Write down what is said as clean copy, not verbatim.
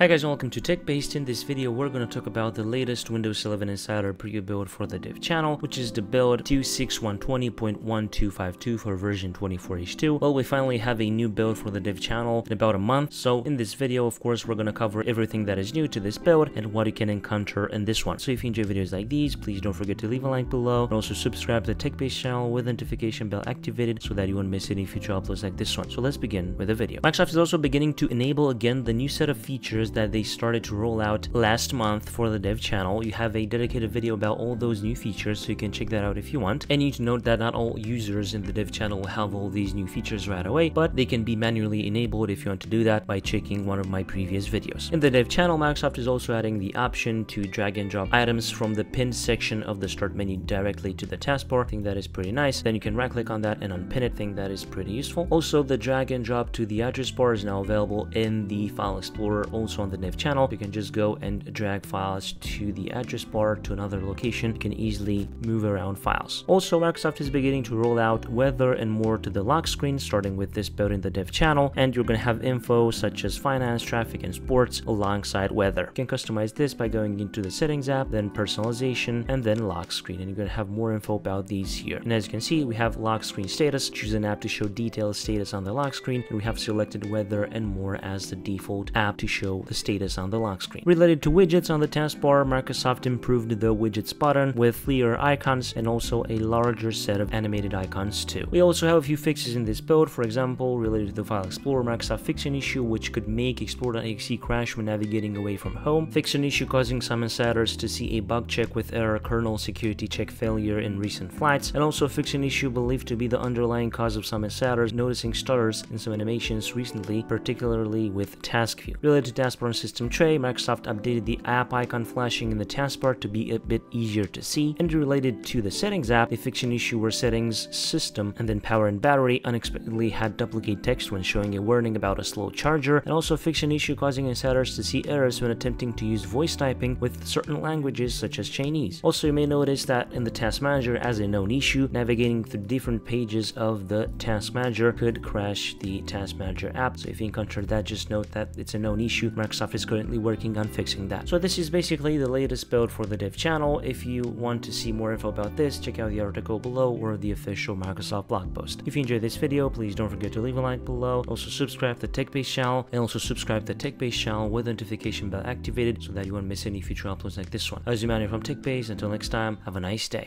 Hi guys and welcome to TechBased. In this video we're going to talk about the latest Windows 11 Insider preview build for the dev channel, which is the build 26120.1252 for version 24H2. Well, we finally have a new build for the dev channel in about a month, so in this video of course we're going to cover everything that is new to this build and what you can encounter in this one. So if you enjoy videos like these, please don't forget to leave a like below and also subscribe to the TechBased channel with the notification bell activated so that you won't miss any future uploads like this one. So let's begin with the video. Microsoft is also beginning to enable again the new set of features that they started to roll out last month for the dev channel. You have a dedicated video about all those new features, so you can check that out if you want. And you need to note that not all users in the dev channel will have all these new features right away, but they can be manually enabled if you want to do that by checking one of my previous videos. In the dev channel, Microsoft is also adding the option to drag and drop items from the pinned section of the start menu directly to the taskbar. I think that is pretty nice. Then you can right click on that and unpin it. I think that is pretty useful. Also, the drag and drop to the address bar is now available in the File Explorer. Also on the dev channel, you can just go and drag files to the address bar to another location. You can easily move around files. Also, Microsoft is beginning to roll out weather and more to the lock screen, starting with this build in the dev channel, and you're going to have info such as finance, traffic, and sports alongside weather. You can customize this by going into the settings app, then personalization, and then lock screen, and you're going to have more info about these here. And as you can see, we have lock screen status. Choose an app to show detailed status on the lock screen, and we have selected weather and more as the default app to show the status on the lock screen. Related to widgets on the taskbar, Microsoft improved the widgets button with clearer icons and also a larger set of animated icons too. We also have a few fixes in this build. For example, related to the File Explorer, Microsoft fixed an issue which could make Explorer.exe crash when navigating away from home, fixed an issue causing some insiders to see a bug check with error kernel security check failure in recent flights, and also fixed an issue believed to be the underlying cause of some insiders noticing stutters in some animations recently, particularly with task view. Related to taskbar and system tray, Microsoft updated the app icon flashing in the taskbar to be a bit easier to see. And related to the settings app, they fixed an issue where settings, system, and then power and battery unexpectedly had duplicate text when showing a warning about a slow charger, and also fixed an issue causing insiders to see errors when attempting to use voice typing with certain languages such as Chinese. Also, you may notice that in the task manager, as a known issue, navigating through different pages of the task manager could crash the task manager app. So if you encounter that, just note that it's a known issue. Microsoft is currently working on fixing that. So this is basically the latest build for the dev channel. If you want to see more info about this, check out the article below or the official Microsoft blog post. If you enjoyed this video, please don't forget to leave a like below. Also subscribe to the TechBased channel and also subscribe to the TechBased channel with the notification bell activated so that you won't miss any future uploads like this one. As you manage from TechBased, until next time, have a nice day.